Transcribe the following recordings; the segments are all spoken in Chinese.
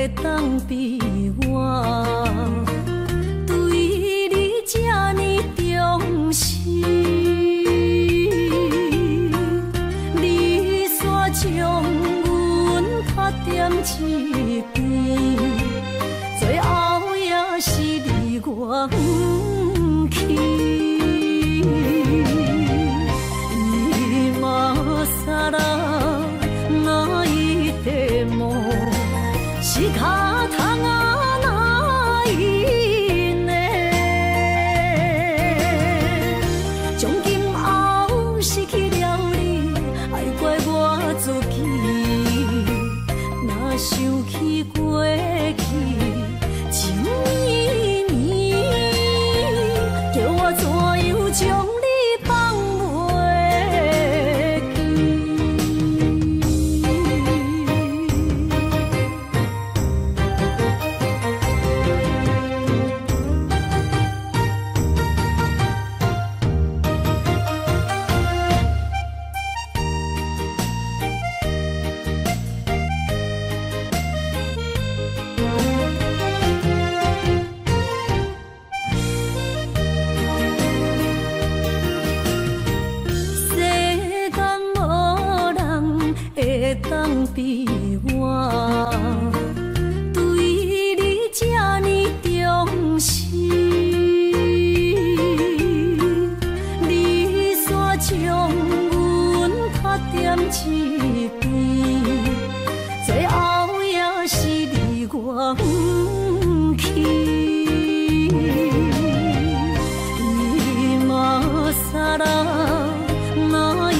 会当比我对你这呢忠心？你煞将阮打点一边，最后也是离我不去。伊嘛啥啦？ 是脚痛啊，哪会呢？从今后失去了你，爱怪我自己。若想起过去，情绵绵，叫我怎样将你放袂记？ 比我对你这呢忠心，你煞将阮打点一边，最后也是离我不去。你嘛啥啦？哪一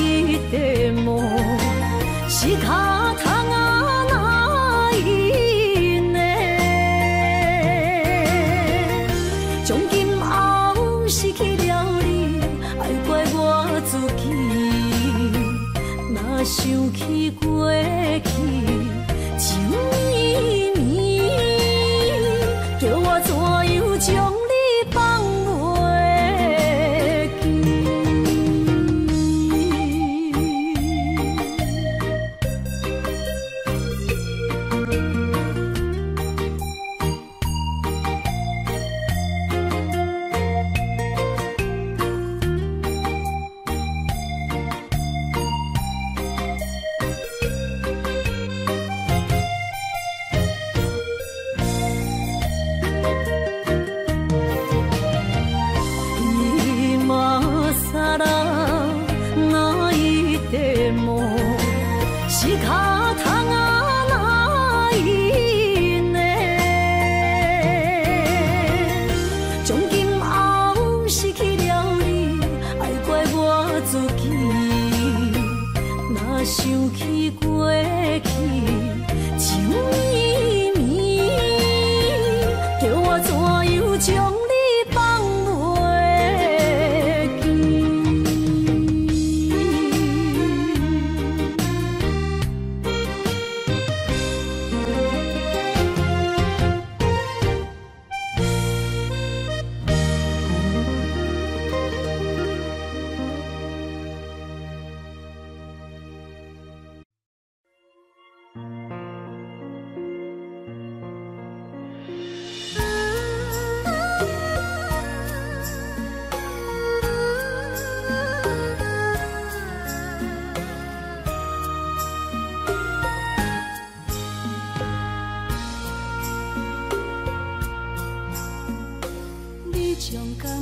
点么？是脚。 想起过去，情绵绵，叫我怎样将你放袂记？ 是脚痛啊，哪会呢？从今后失去了你，爱怪我自己。若想起过去，情绵绵，叫我怎样将你放袂记？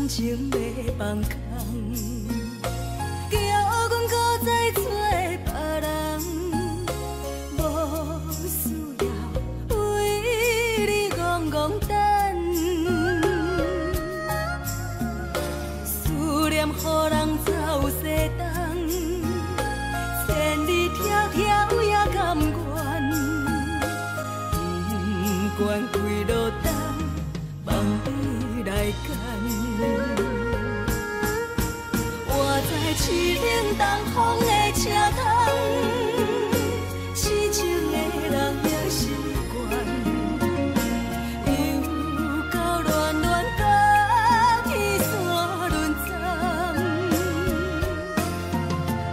情袂放空，叫阮搁再找别人，无需要为你戆戆等。思念予人走西东，千里迢迢也甘愿，不管几落冬，望你来牵。 是冷冻风的车窗，痴情的人也心悬，又到乱乱到天山沦葬。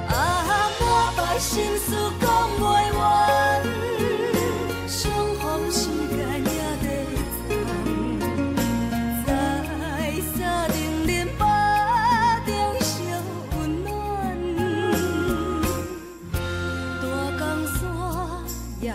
啊，满腹心事讲袂完，相逢时间。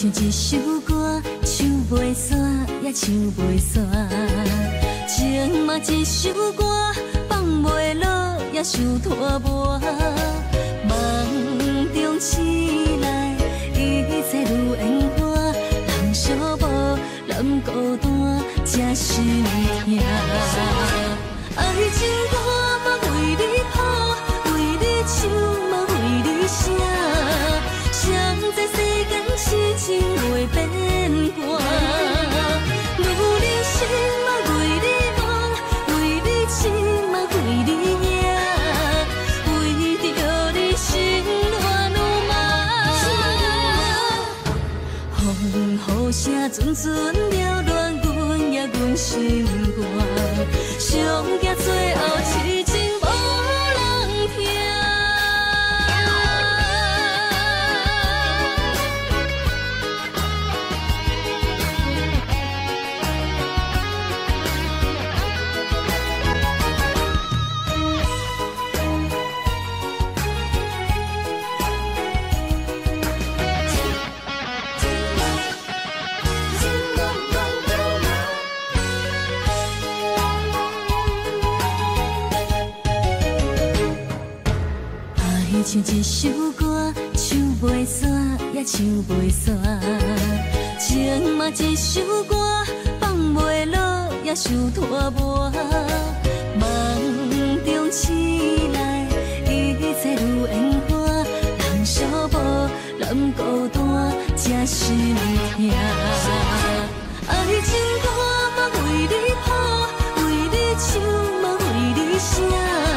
唱一首歌，唱袂煞，也唱袂煞。情嘛一首歌，放袂落，也想拖磨。梦中醒来，一切如烟花。人寂寞，人孤单，才心痛。爱情歌嘛为你谱，为你唱嘛为你写。谁知世间？ 痴情袂变卦，女人心嘛为你憨，为你痴嘛为你硬，为着你心乱如麻。风雨声阵阵扰乱阮也阮心肝，上惊最后痴情无人听。 唱一首歌，唱袂煞，也唱袂煞。情嘛一首歌，放袂落，也想拖磨。梦中醒来，一切如烟花。人寂寞，人孤单，才心痛。爱情歌嘛为你谱，为你唱嘛为你写。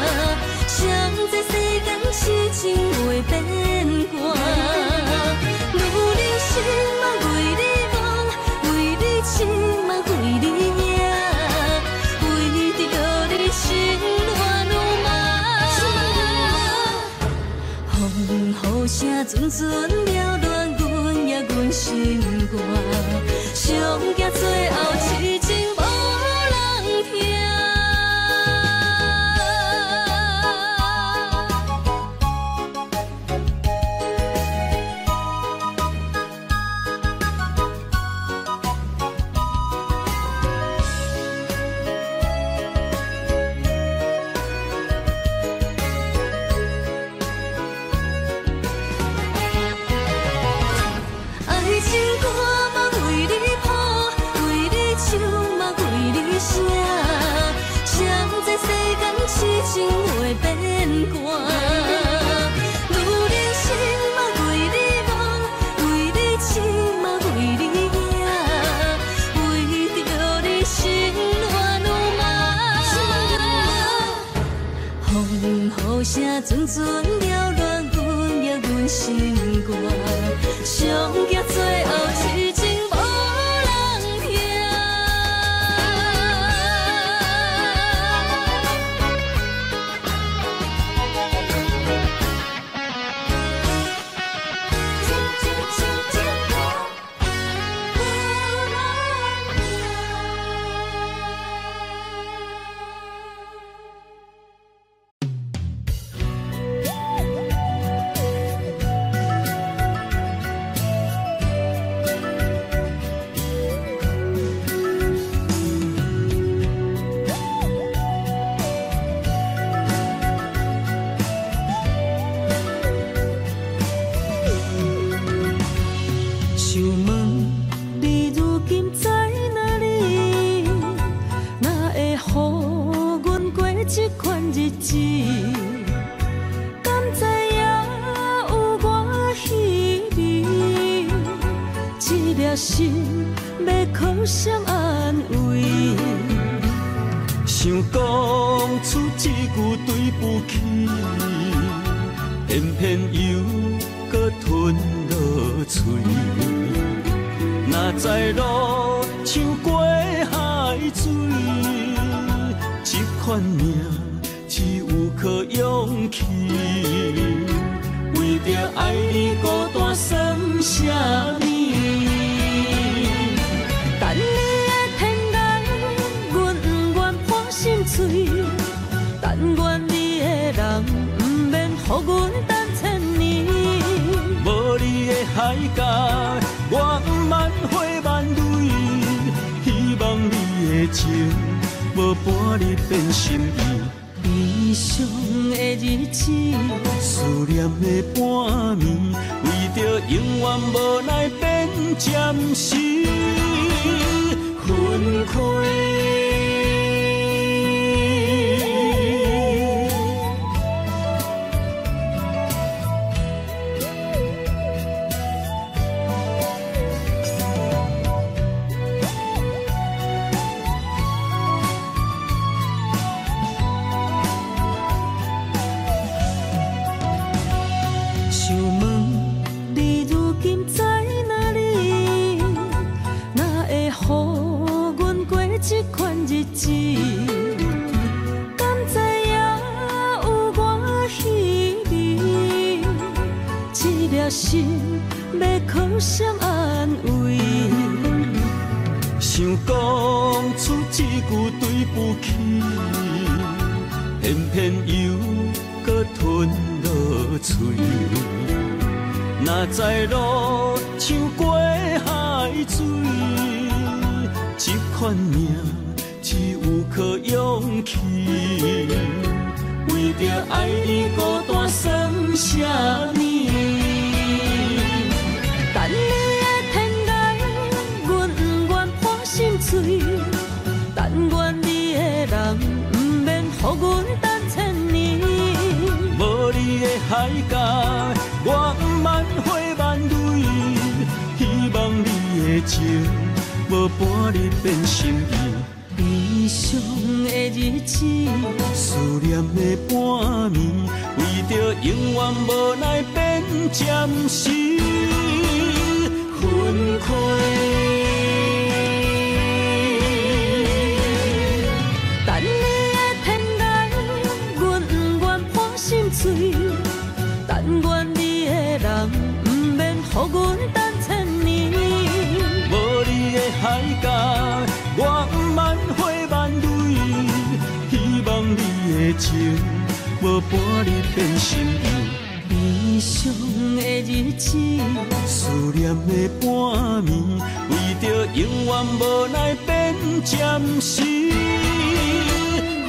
船了乱阮也阮心肝，上惊最后痴情无人听。阵阵扰乱阮也阮心肝，上惊最后痴情无人听。但愿你的人。的情，无半日变心忧。 悲伤的日子，思念的半暝，为着永远无奈变暂时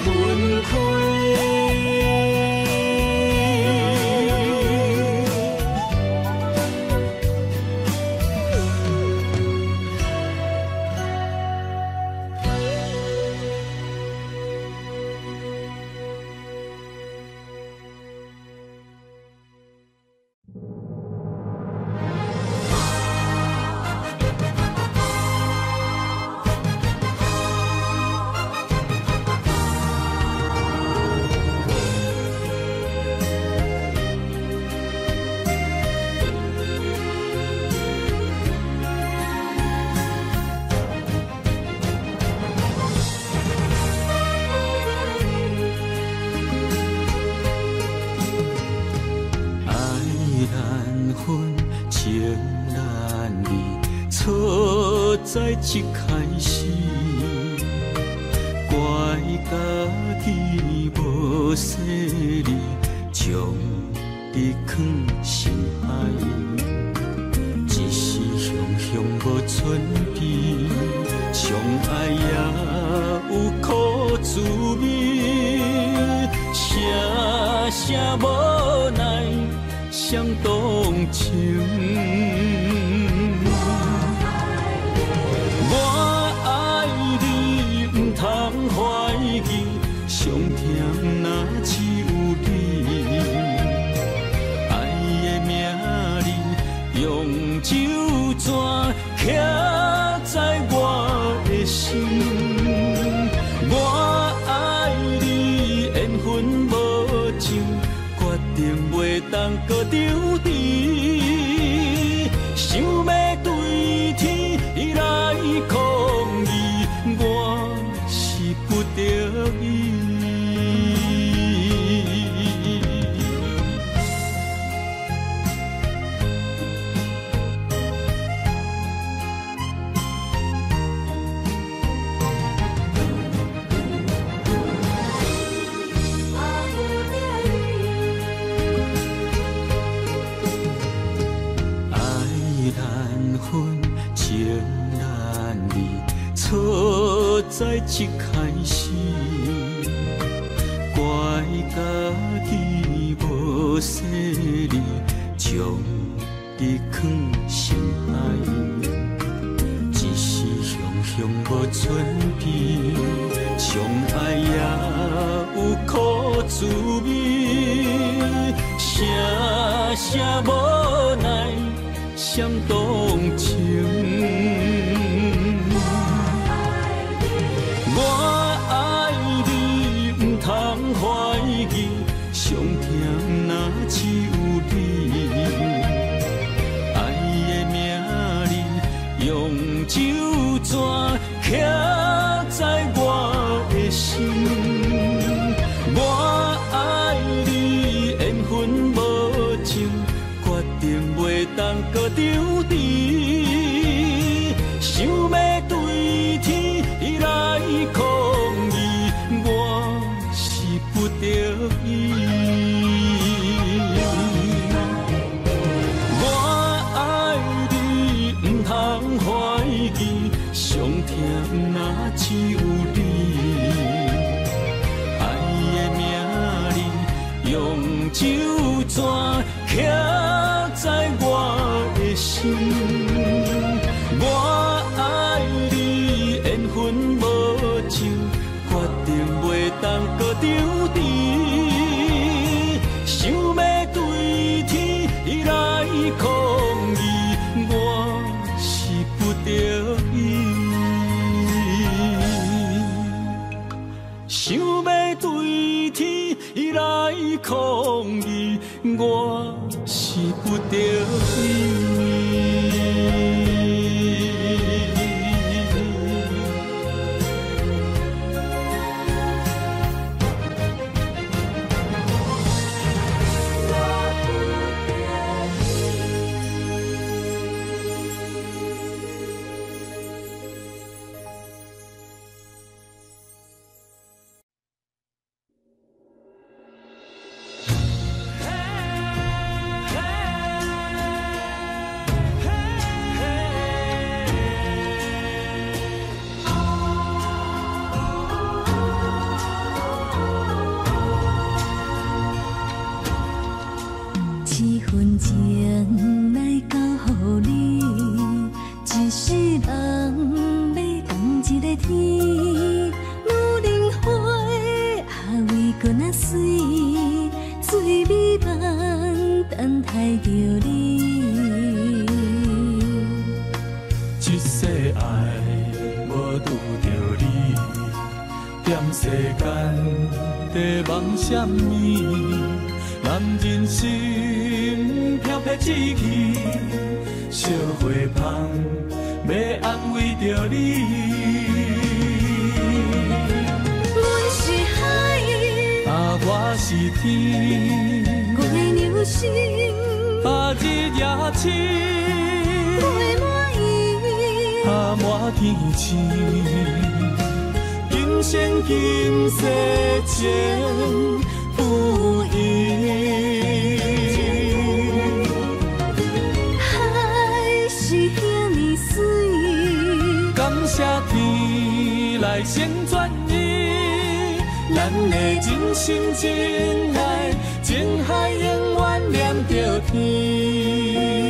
分开。一开始，怪家己无细腻，将你放心海。一时雄雄无准备，相爱也有苦滋味。啥啥无奈，谁动情？ 搁丢弃，想要对天来抗议，我是不得已。在一开始，怪家己无细腻，将你放心海。一时雄雄无准备，相爱也有苦滋味。啥啥无奈，谁动情？ 我是不得已。地望什么？男人心飘飘志气，小花香要安慰着你。阮是海，啊我是天，我的流星，啊日夜星，我的满意，啊满天星，今生今世情。 不移，海是遐尼水，感谢天来成全伊，咱的真心真爱，情海永远念着天。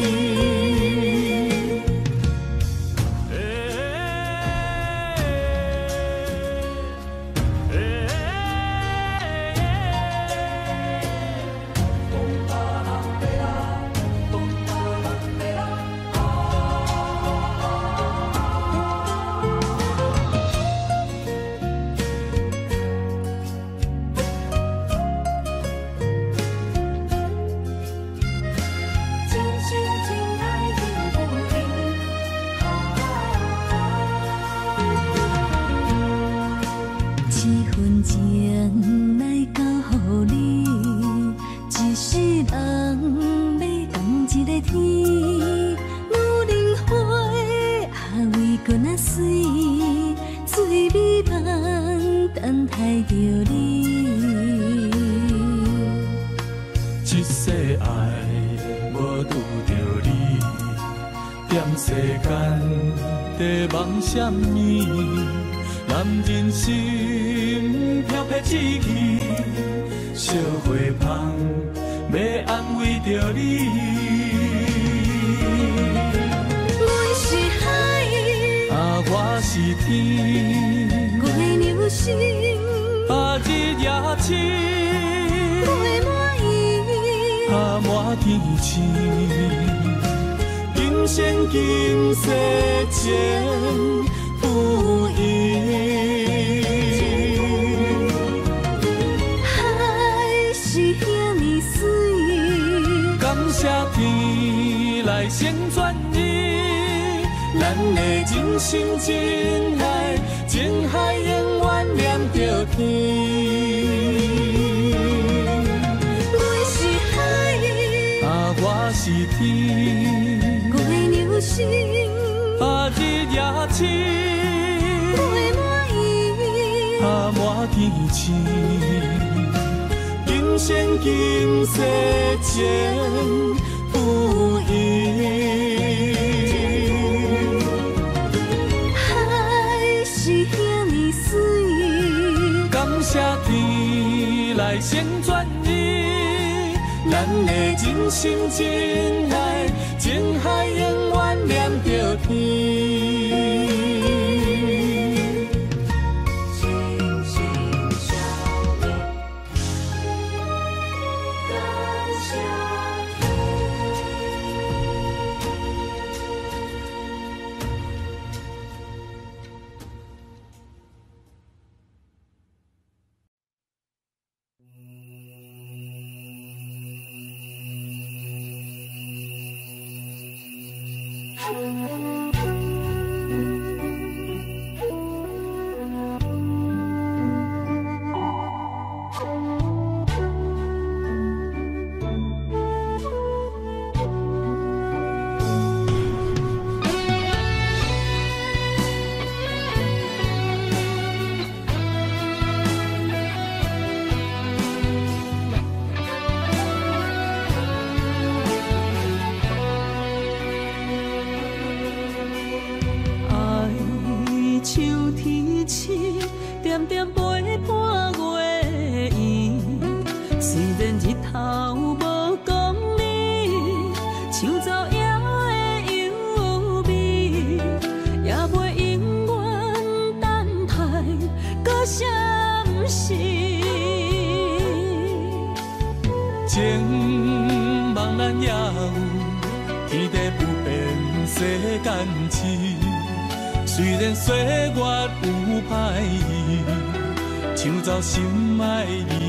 心爱你。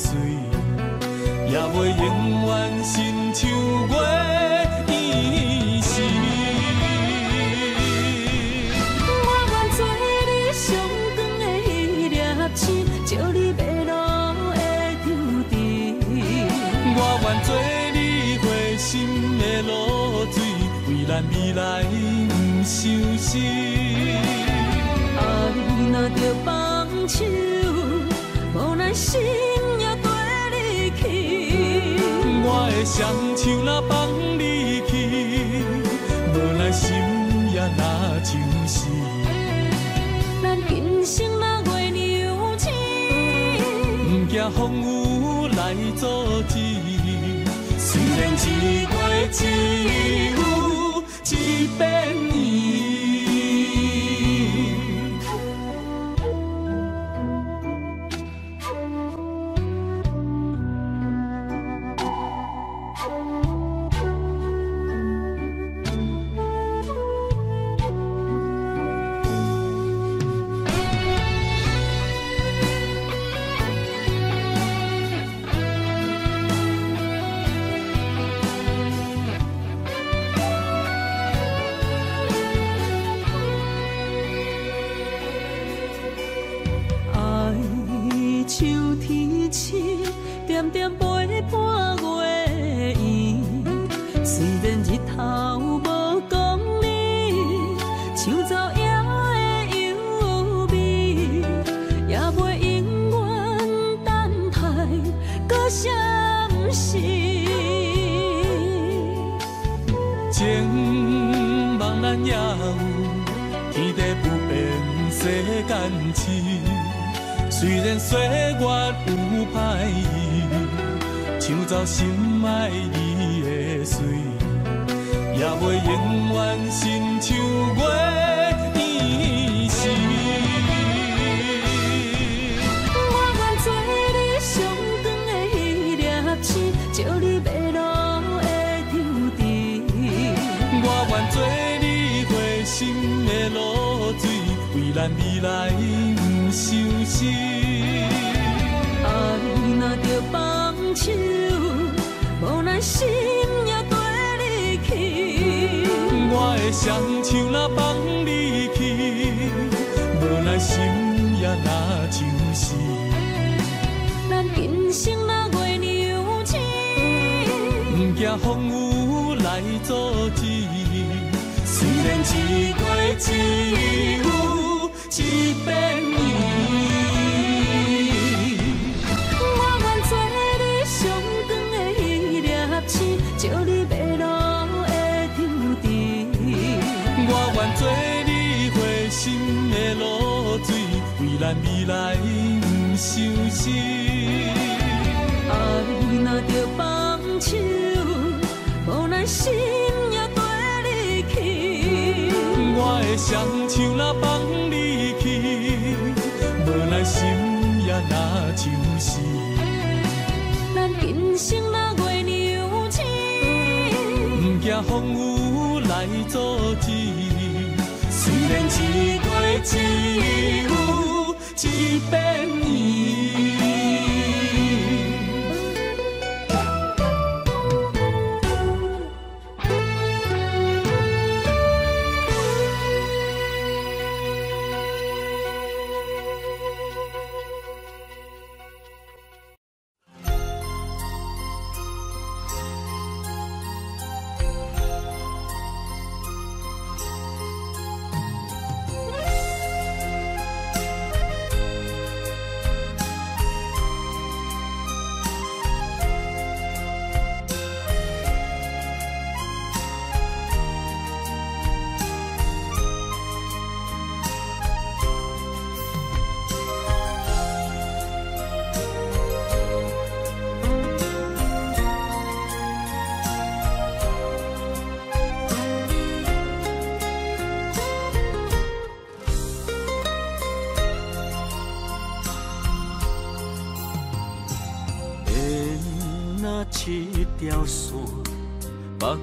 岁，也袂永远亲像我一世。我愿做你上光的迄粒星，照你迷路的旧地。我愿做你花心的露水，为咱未来不相思。爱若着放手，无奈心也跟你去。我的双手若放你去，无奈心也若像是。咱今生若月亮星，不惊风雨来阻止。虽然一月一有一百年。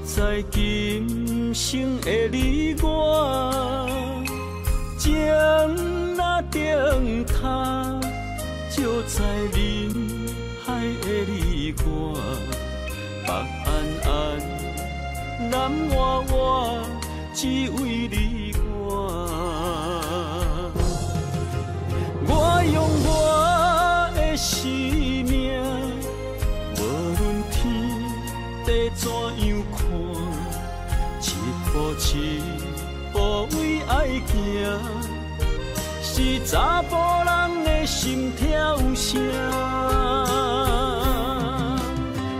在今生的你我，情若定下，就在人海白安安，南我我只为你我。我用我的生命，无论天地怎样看，一步一步为爱行，是查甫人的心跳声。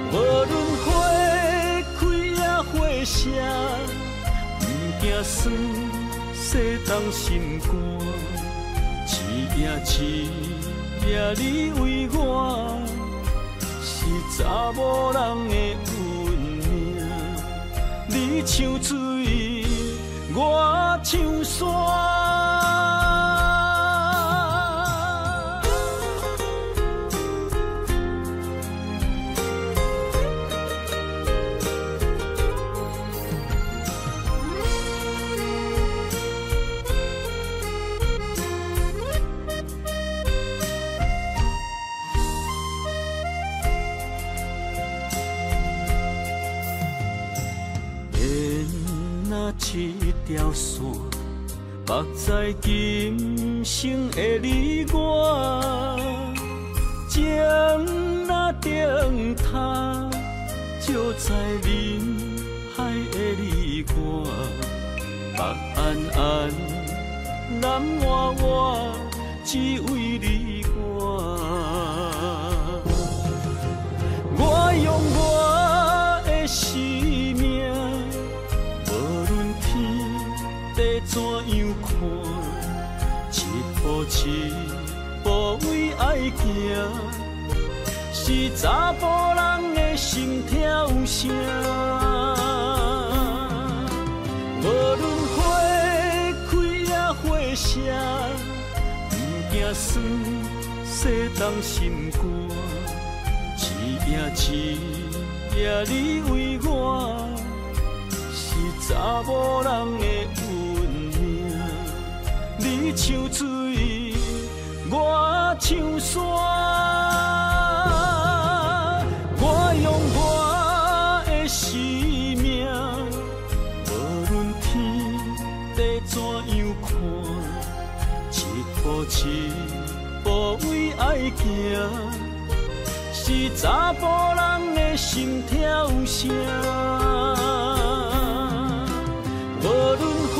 无论花开也花谢，不惊酸世重心肝。一夜一夜你为我，是查某人的运命。你像水，我像山。 一条线，目在今生的你我，情若定他，就在人海的你我，目安安，南我我只为你我，我用我的心。 怎样看？一步一步为爱行，是查甫人的心跳声。无论花开也花谢，不惊酸世重心肝。一夜一夜你为我，是查某人的。 你像水，我像山，我用我的生命，无论天地怎样看，一步一步为爱行，是查甫人的心跳声。无论花。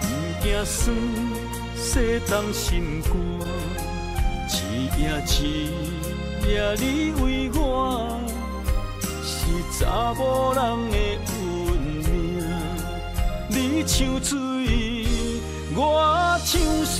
不惊酸世重心肝，一夜一夜你为我，是查某人的运命。你像水，我像山。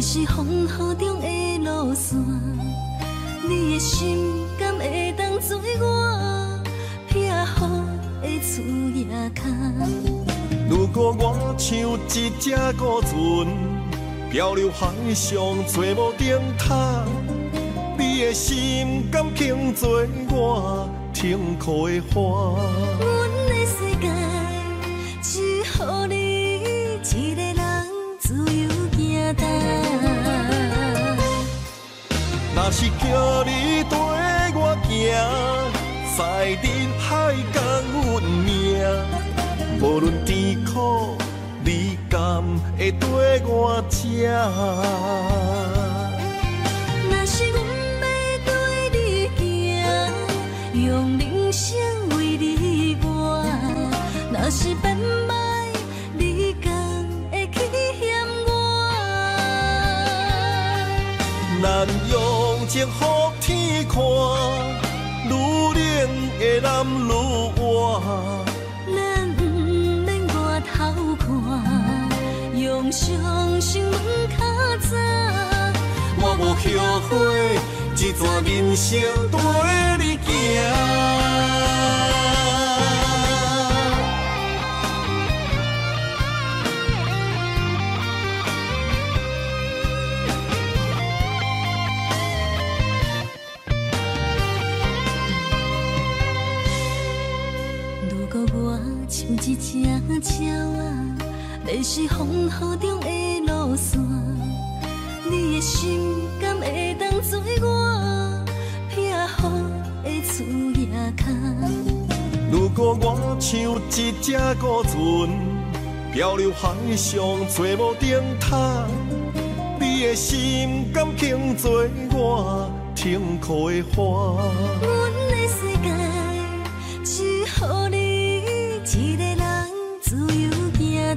只孤船漂流海上，找无灯塔。你的心甘倾做我停靠的花。阮的世界只乎你一个人自由行动。若是叫你跟我行，在人海共阮命，无论甜苦。 你甘会跟我吃？若是阮要跟你行，用人生为你活。若是变歹，你甘咱用情覆天看，愈冷的男愈活。咱不免外头看，用伤心问较早。我无后悔，这逝人生跟你行。 一只鸟仔，迷失风雨中的路线。你的心敢会当做我避雨的厝野脚？如果我像一只孤船，漂流海上找无灯塔，你的心敢肯做我停靠的花？阮的世界只乎你一个。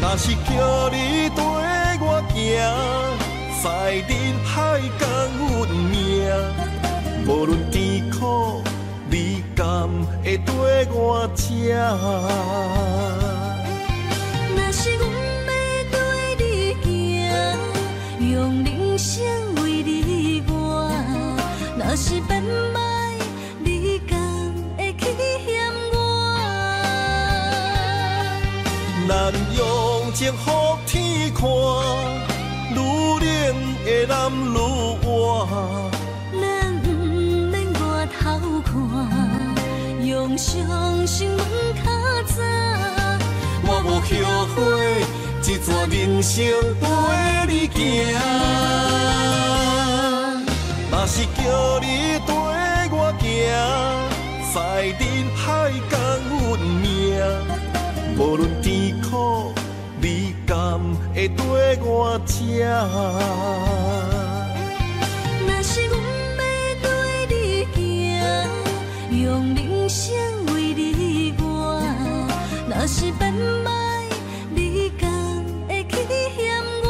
若是叫你跟我行，在人海共阮命，无论甜苦，你甘会跟我吃？若是阮要跟你行，用人生为你活。若是变歹，你甘会去嫌我？咱用 情覆天看，愈冷的男愈活。咱不免外头看，用伤心问较早。我无后悔，这逝人生跟你行。若是叫你跟我行，在人海共阮命，无论甜苦。 你甘会跟我吃？若是阮要跟你行，用人生为你活。若是变歹，你甘会去嫌我？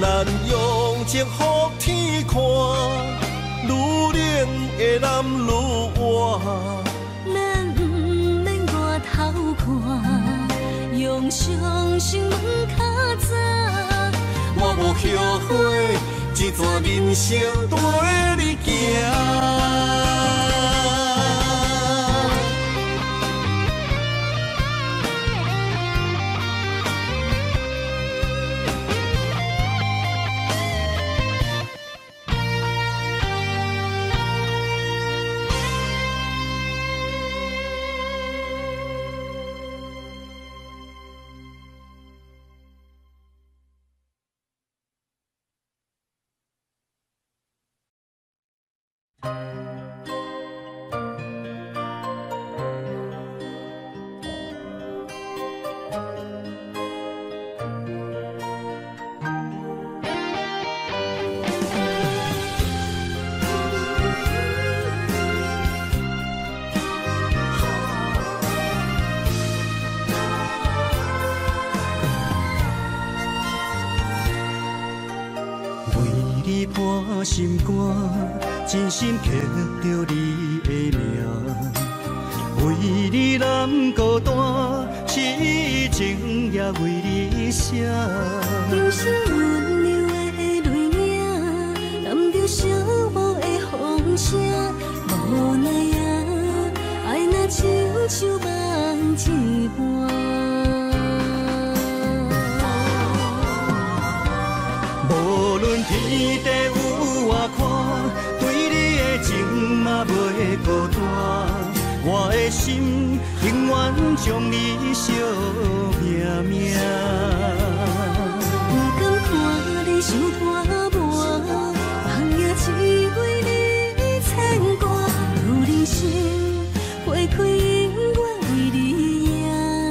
咱用情覆天看，愈冷的男愈活。 用伤心问较早，我无后悔，这逝人生跟你行。 心肝真心刻着你的名，为你揽孤单，痴情也为你写。有时阮流的泪影，揽着寂寞的风声，无奈啊，爱那亲像梦一般。无论天地。 嘛袂孤单，我的心永远将你惜命命。不甘看你想拖磨，放夜只为你牵挂。有人生花开永远为你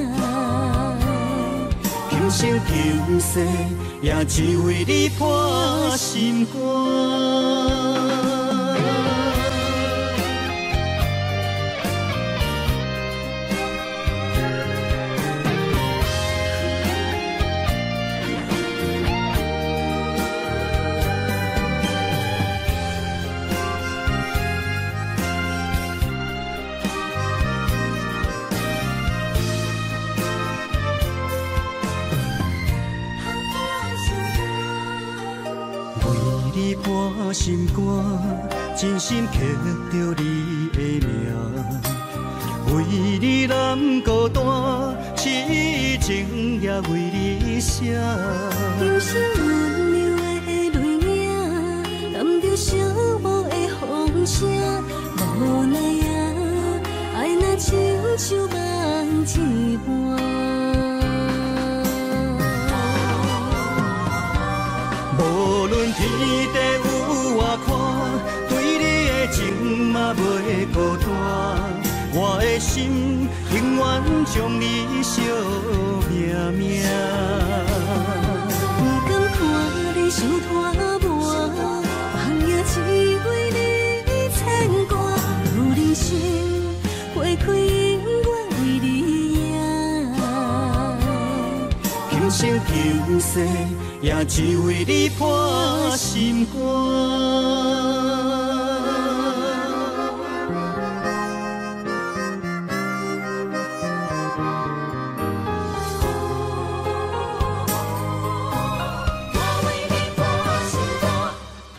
赢，今生今世也只为你破心肝。我心肝，真心刻着你的名，为你揽孤单，痴情也为你写。流星温柔的泪影，揽着寂寞的风声，无奈啊，爱若亲像梦一般。 无论天地有外宽，对你的情嘛袂孤单。我的心永远将你惜命命。不甘看你想拖磨，放夜只为你牵挂。有人生花开永远为你赢。今生今世。 也只为你破心肝。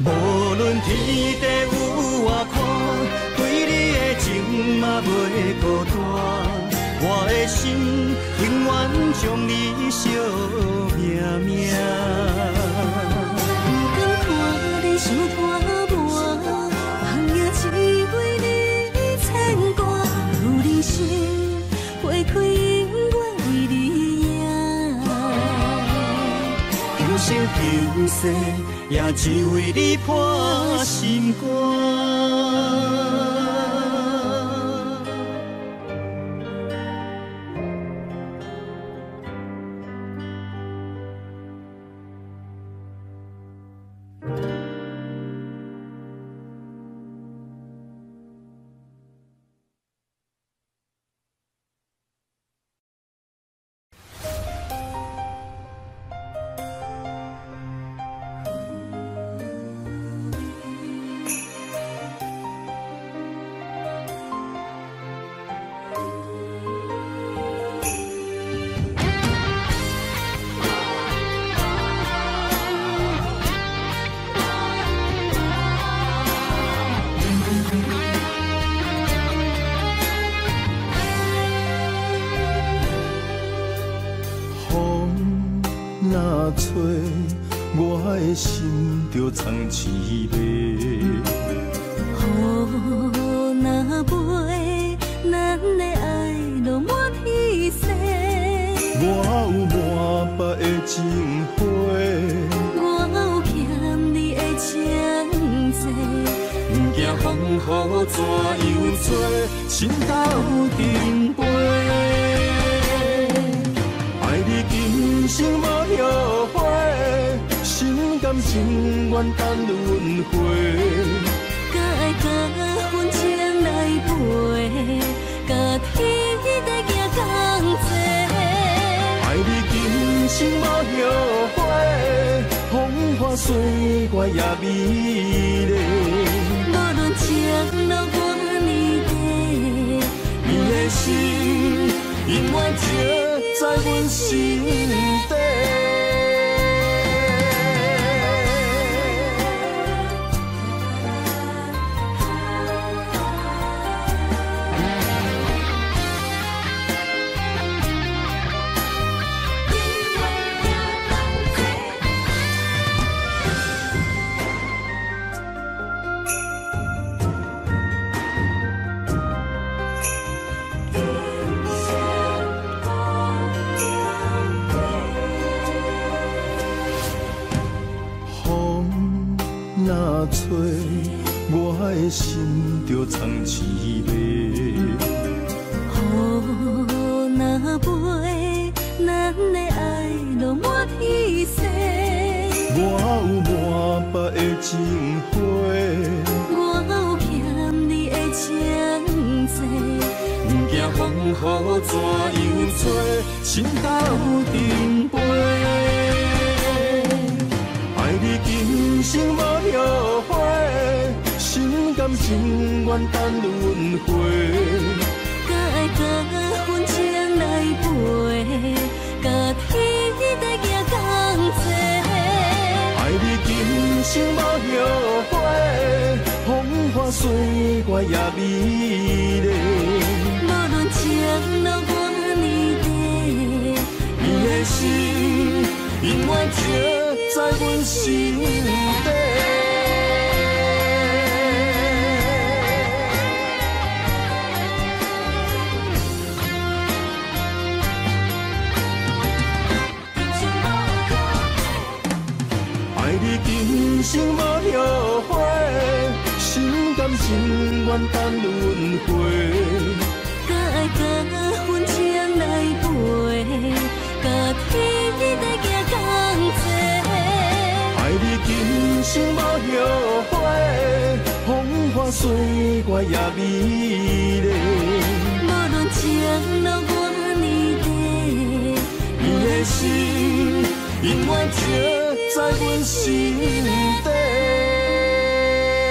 无论天地有外宽，对你的情嘛袂孤单。我的心永远将你惜命命。 想拖磨，放夜只为你牵挂。有人生花开永远为你赢。今生今世也只为你破心肝。想无后悔，风花水月也美丽。无论情留我年底，伊的心永远照在阮心底。 今生无后悔，心甘情愿等轮回。敢爱敢恨情来陪，甲天日来行同齐。爱你今生无后悔，风花水月也美丽。无论情留我年底，伊的心永远照。 在阮心底。阮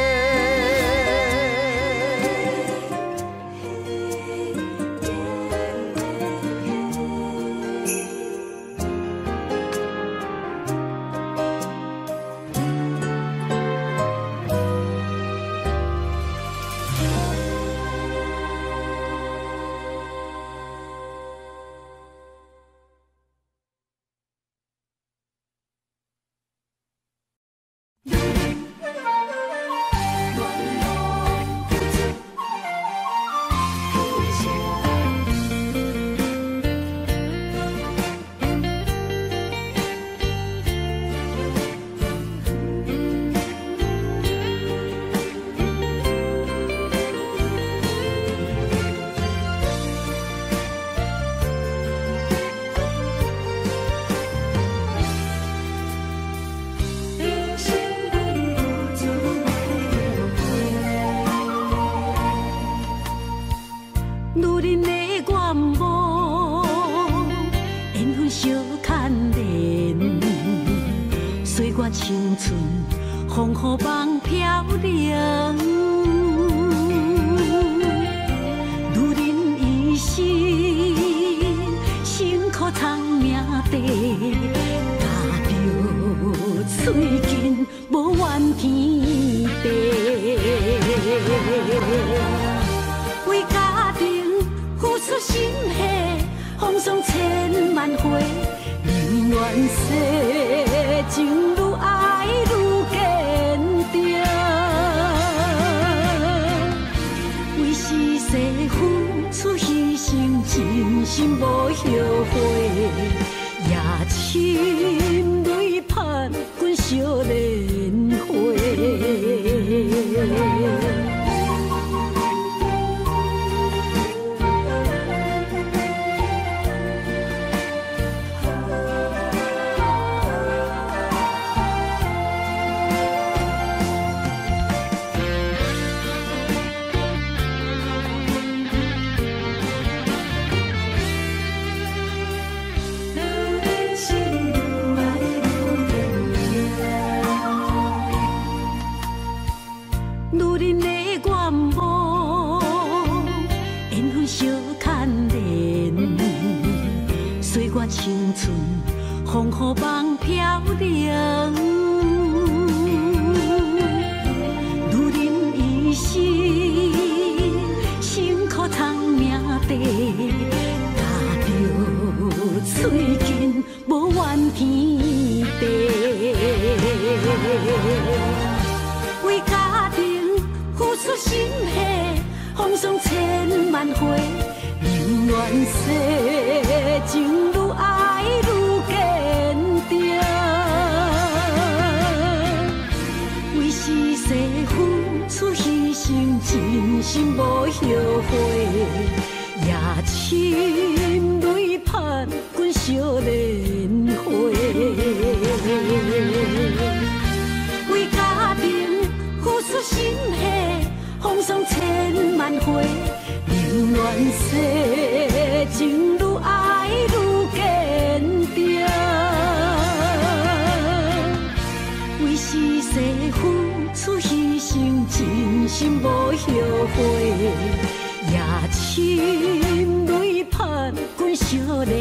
的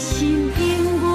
心永远。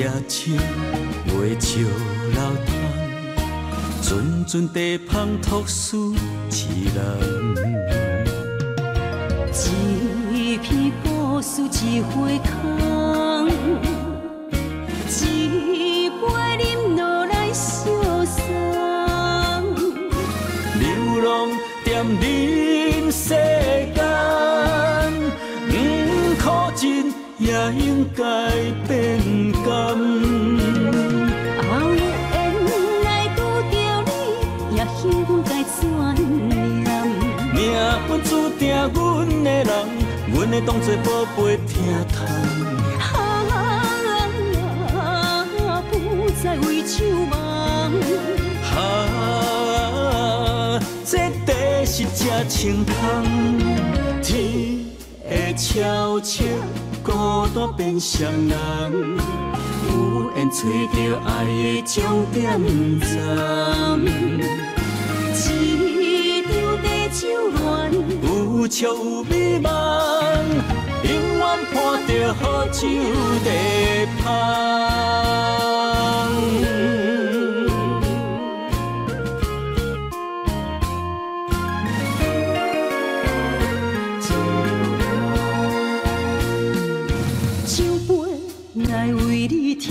夜深，袂笑流芳，阵阵地芳托思痴人。一片故事一回空，一杯饮落来相送。流浪惦人世间，不可真。 也应该变甘。后日缘来遇到你，也许阮该转念。命运注定阮的人，阮会当作宝贝疼痛。啊，不再为旧梦。啊，这地是真清香，天会悄悄。 孤单变双人，有缘找着爱的终点站。一场地酒恋，有笑有美梦，永远伴着好酒在香。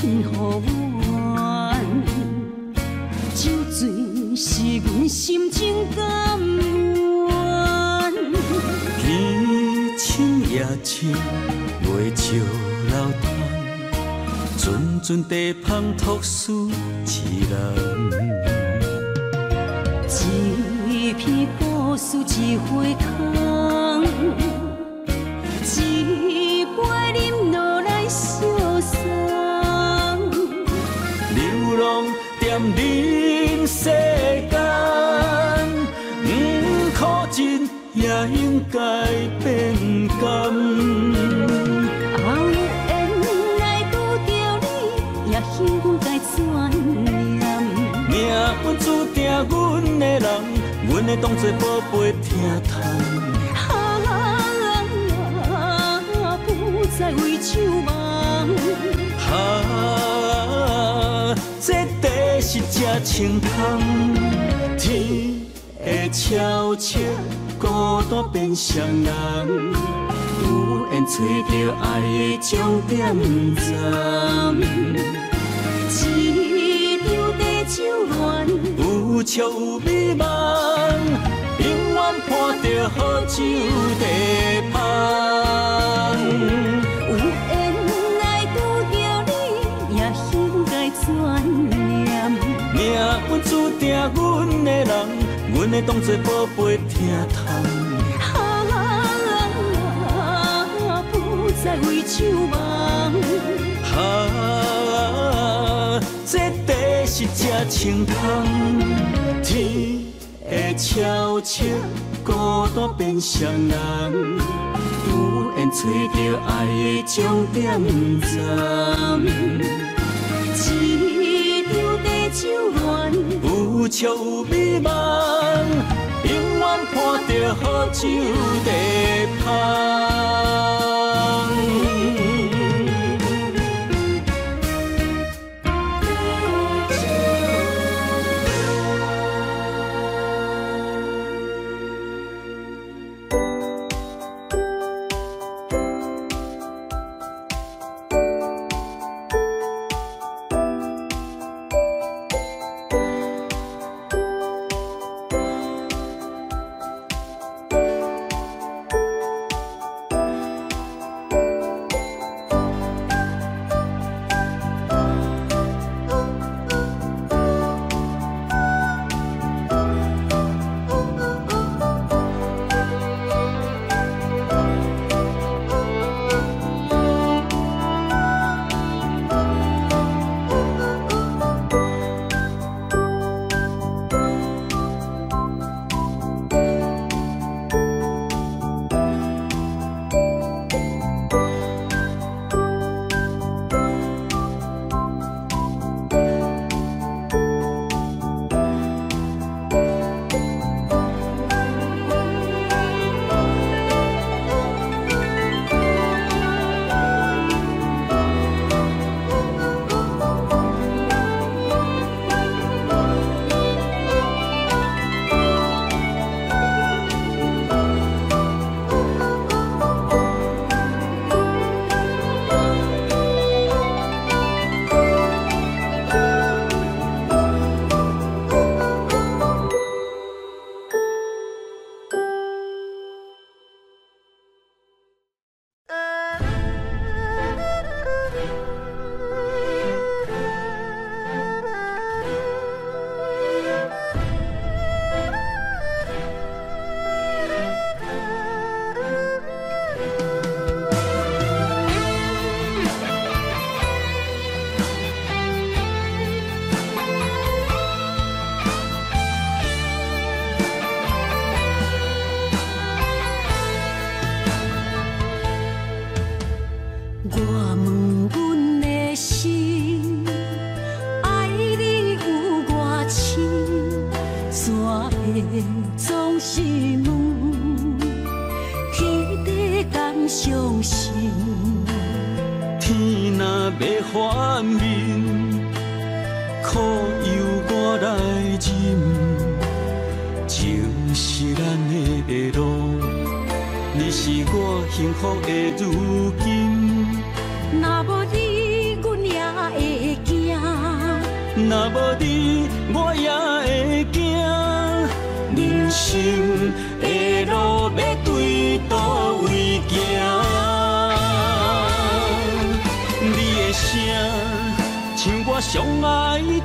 天乎阮，酒醉是阮心情甘愿。天深夜深，袂笑流芳，阵阵地芳托思痴人。一片故事一回空，一杯饮落来相送。 惦人世间，不可真也应该变甘。后日缘来遇到你，也许阮该转念。命运注定阮的人，阮会当作宝贝疼痛。啊，不再为旧梦。啊，这。 是真清香，天会悄悄，孤单变双人，有缘找着爱的终点站。一场地酒恋，有笑有美梦，永远伴着好酒在香。有缘来遇到你，也许该转念。 命运注定阮的人，阮会当作宝贝疼痛。啊，不再为旧梦。啊，这地是真清香，天会悄悄，孤单变双人，有缘找着爱的终点站。 有笑有美梦，永远伴着好酒在香。要反面，靠由我来认。情是咱的路，你是我幸福的如今。若无你，阮也会惊。若无你，我也会惊。人生的路要对倒位行？ 声像我上爱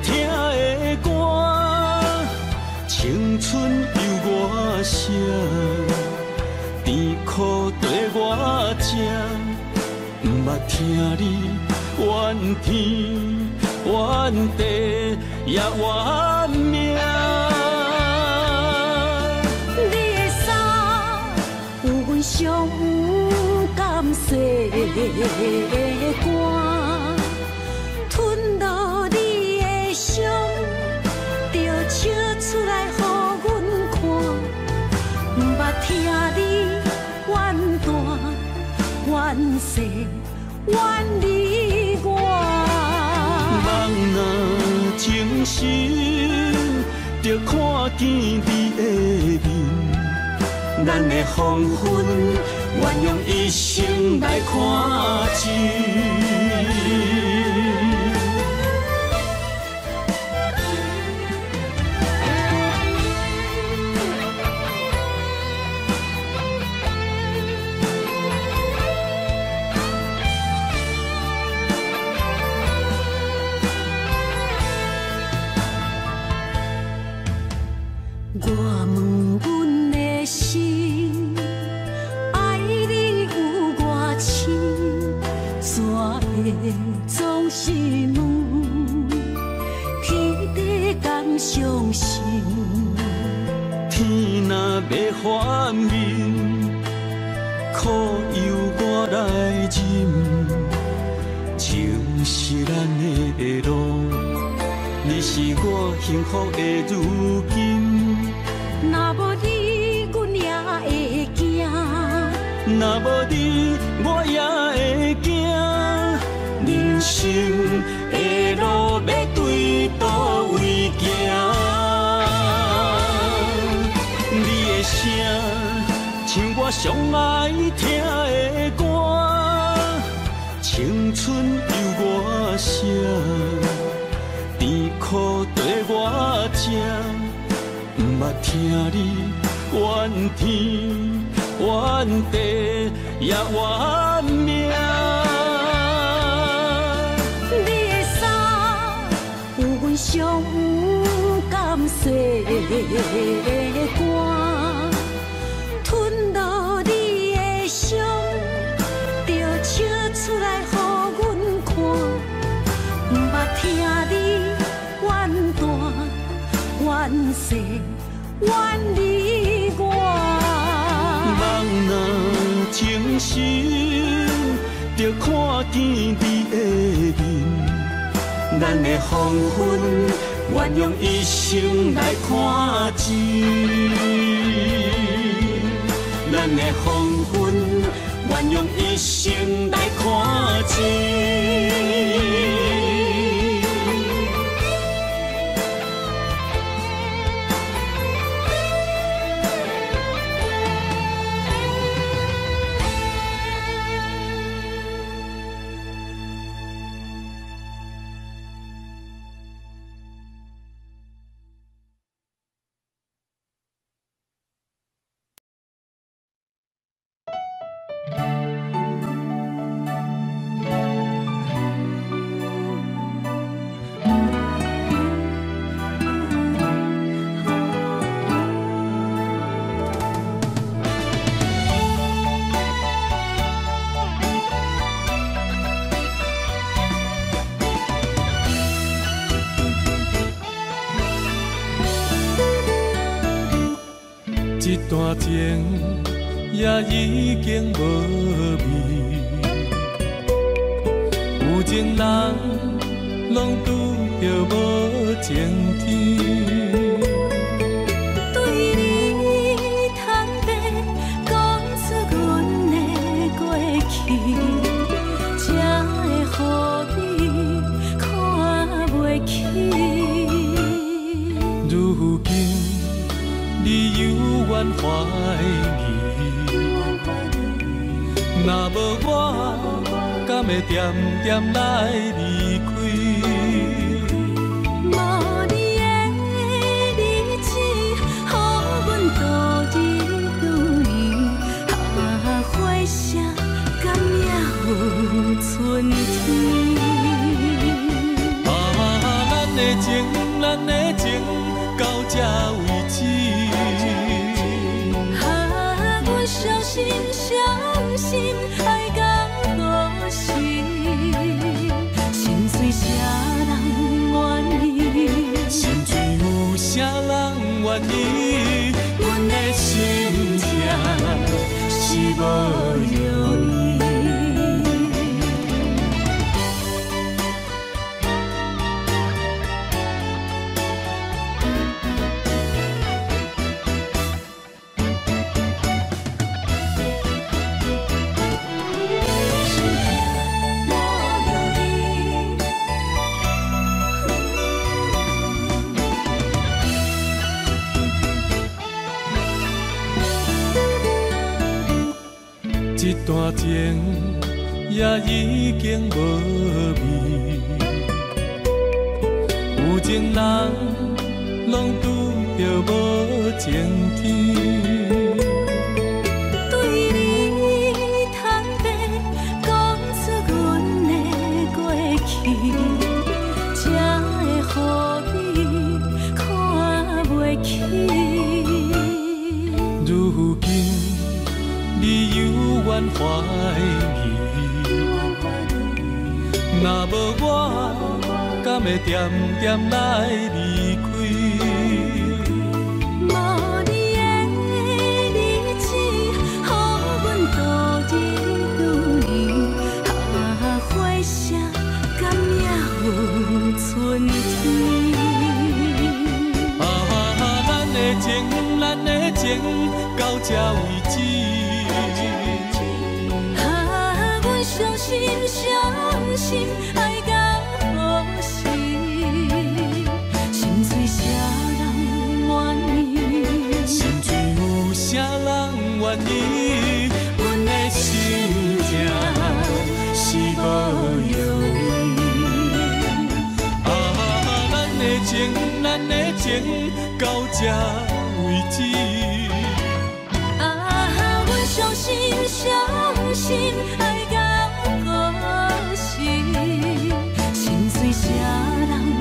听的歌，青春由我写，甜苦跟我吃，毋捌听你怨天怨地也怨命。你的衫有阮上甘洗的汗。 听你怨叹怨世怨你我，梦若情深，着看见你的面。咱的黄昏，愿用一生来看尽。 情也已经无味，有情人拢拄着无情天。对你通白讲出阮的过去，才会予你。要点点来离开。 春天，啊，咱的情，到这为止。啊，阮伤心，爱到何时？心碎谁人愿意？心碎有谁人愿意？阮的心情是无容易。 这段情也已经无味，有情人拢拄着无情天。对你坦白，讲出阮的过去，才会予你看袂起。如今。 你犹原怀疑，若无我，敢会点点来离开？无你的日子，予阮度日如年，啊，花谢敢也有春天。啊，咱的情，到这为止。 伤心，爱到何时？心碎谁人愿意？心碎有谁人愿意？阮的心情是无容易。啊，咱的情，到这为止。啊，阮伤心，爱到。 阮的心情是无容易。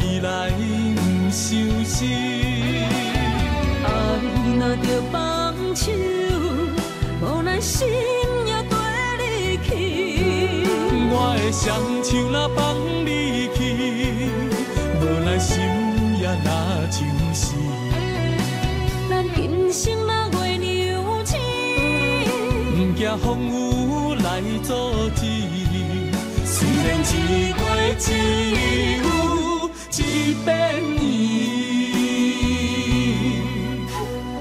伊来不相信。啊，伊若着放手，无奈心也跟你去。我的双手若放你去，无奈心也若像是。咱今生若月亮星，不惊风雨来阻止。 虽然一月一有一百年，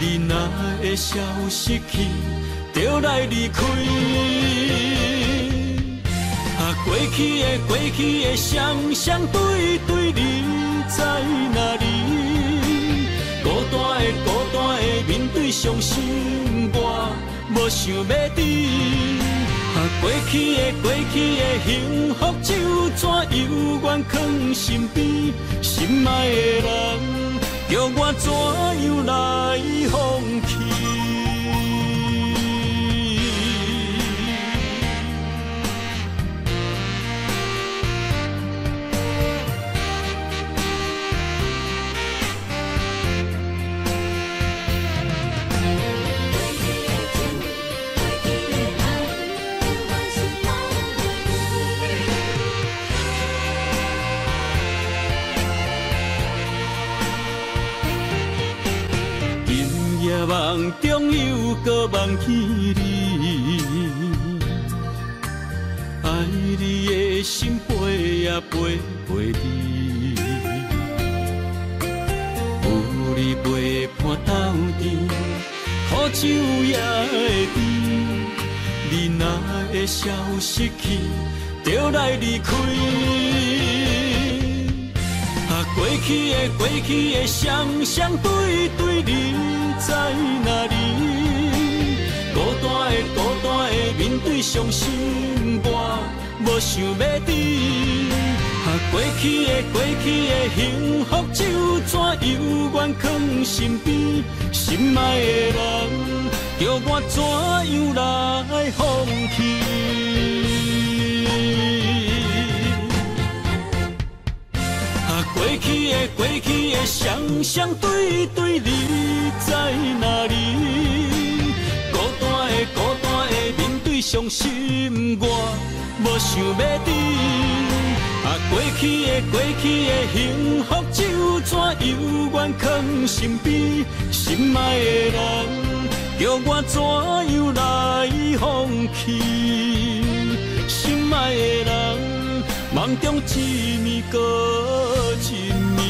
一你哪会消失去，就来离开。啊，过去的，双双对对，人在哪里？孤单的，面对伤心，我无想要你。啊，过去的，幸福就怎犹原放身边，心爱的人。 叫我怎样来放弃？梦中又搁梦见你，爱你的心陪啊陪你，有你陪伴斗阵，苦酒也会甜。你哪会消失去，就来离开。啊，过去的，双对你。 在哪里？孤单的，面对伤心，我无想要你。啊，过去的，幸福就怎犹原放身边，心爱的人，叫我怎样来放弃？啊，过去的，双对你。 在哪里？孤单的，面对伤心，我无想要你。啊，过去的，幸福就怎犹原放身边，心爱的人，叫我怎样来放弃？心爱的人，梦中一暝搁一暝。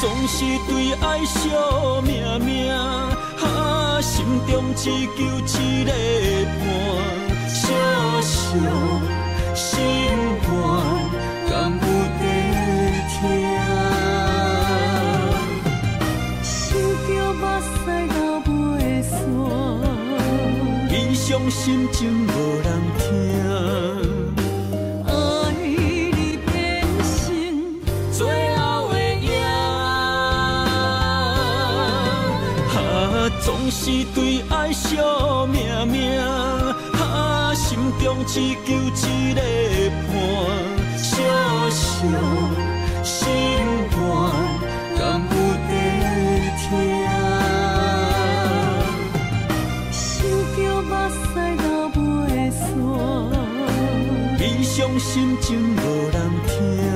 总是对爱惜命命，啊，心中只求一个伴，小小心肝，敢有地疼？想着目屎流袂煞，悲伤心情无人听。 总是对爱惜命命，啊，心中只求一个伴，小小心肝，敢有地疼？想着目屎流袂煞，悲伤心情无人听。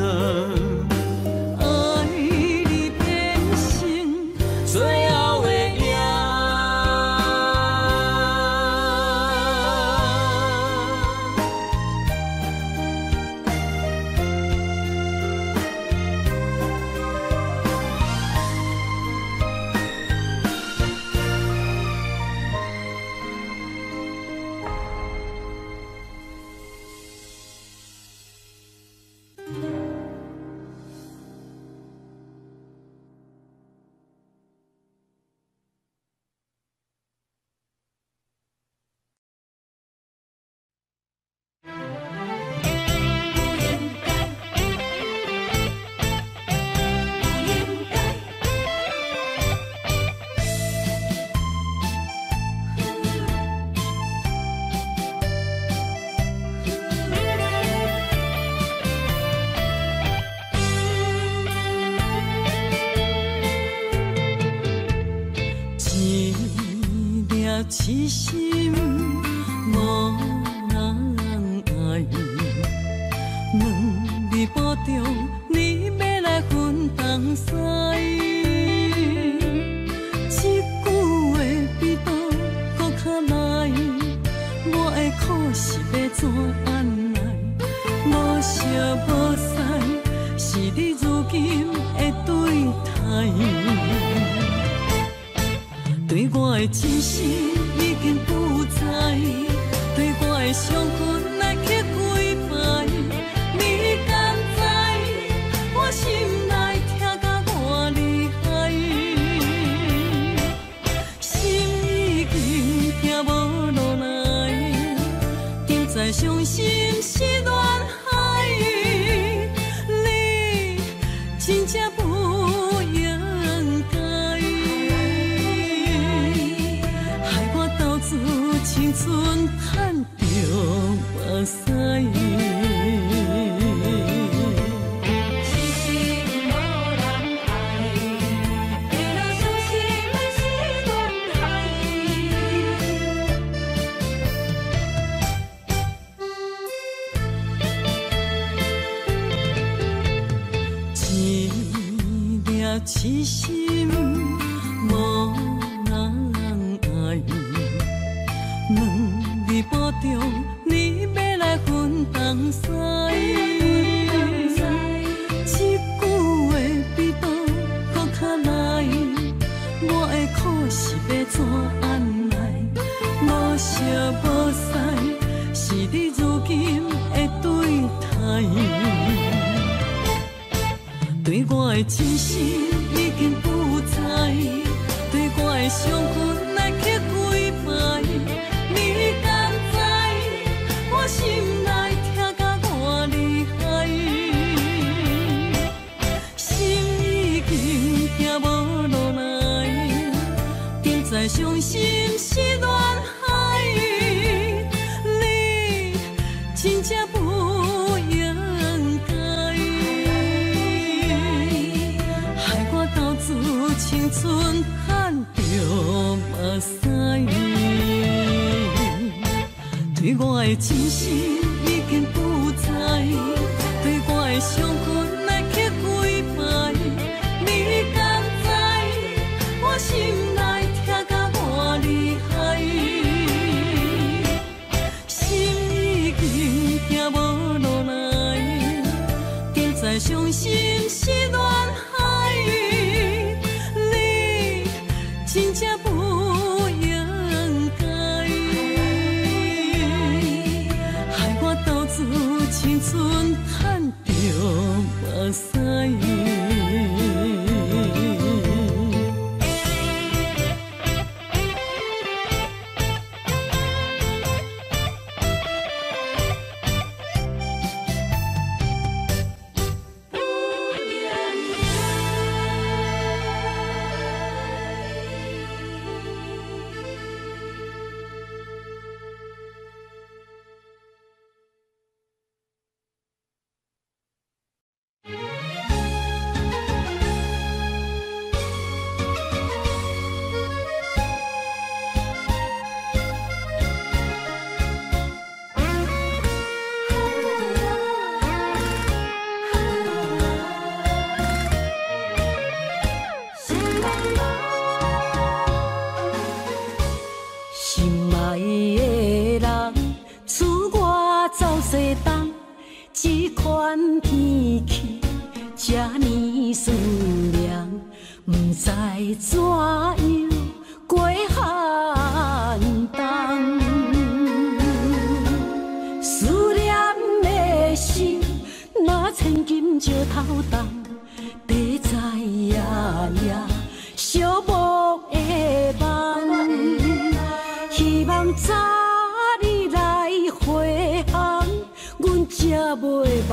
痴心无人爱，两字保重，你要来分东西。这句话比刀搁较来，我的苦是要怎安来？无熟无识，是你如今的对待。 对我的真心已经不在，对我的伤痕来刻几摆。你敢知我心内痛甲偌厉害？心已经痛无落来，定知伤心是恋海。你真正不应该。 青春叹着目屎。 伤心是恋海。不知怎样过寒冬。思念的心，若千金石头重，地在夜夜寂寞的梦。希望早日来回航，阮才袂茫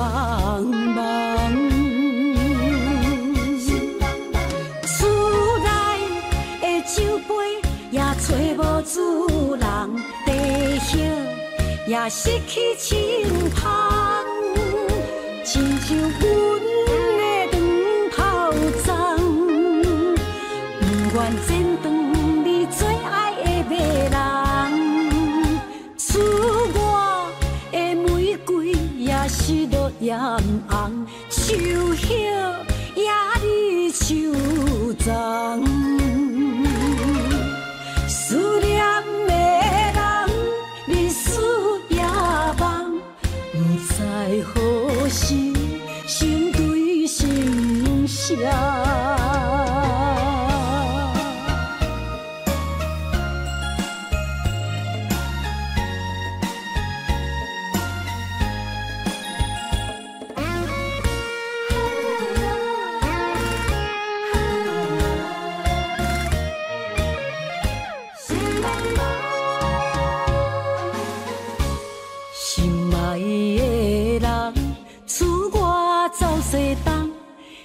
茫。 找无主人，地歇也失去清芳，亲像阮的长头鬃，不愿剪断你最爱的迷人。思我的玫瑰也失落艳红，树叶也离手丛。 何时心对心相？心爱。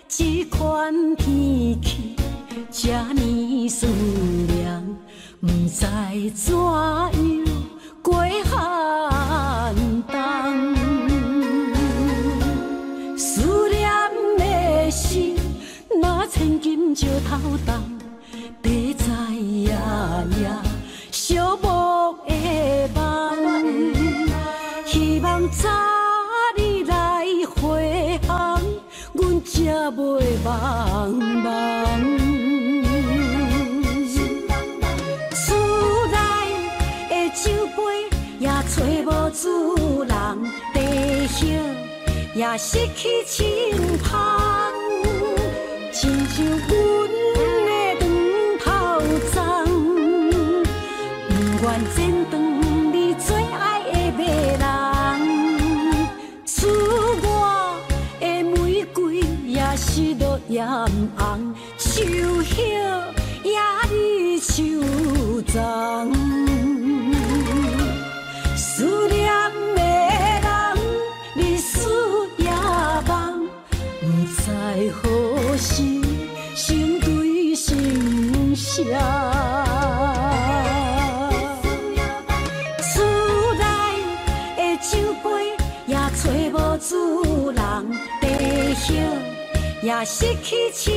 这款天气这呢酸凉，不知怎样过寒冬。思念的心，若千金石头重，地在夜夜寂寞的梦。希望早日来回航。 才袂茫茫，厝内的酒杯也找无主人，地歇也失去清芳，亲像阮的长头鬃，不愿剪断你最爱的迷人，思我。 失落艳红，树叶也离手丛。思念的人，日思夜梦，不知何时心对心相。厝内的酒杯也找无主人，地歇。 也失去清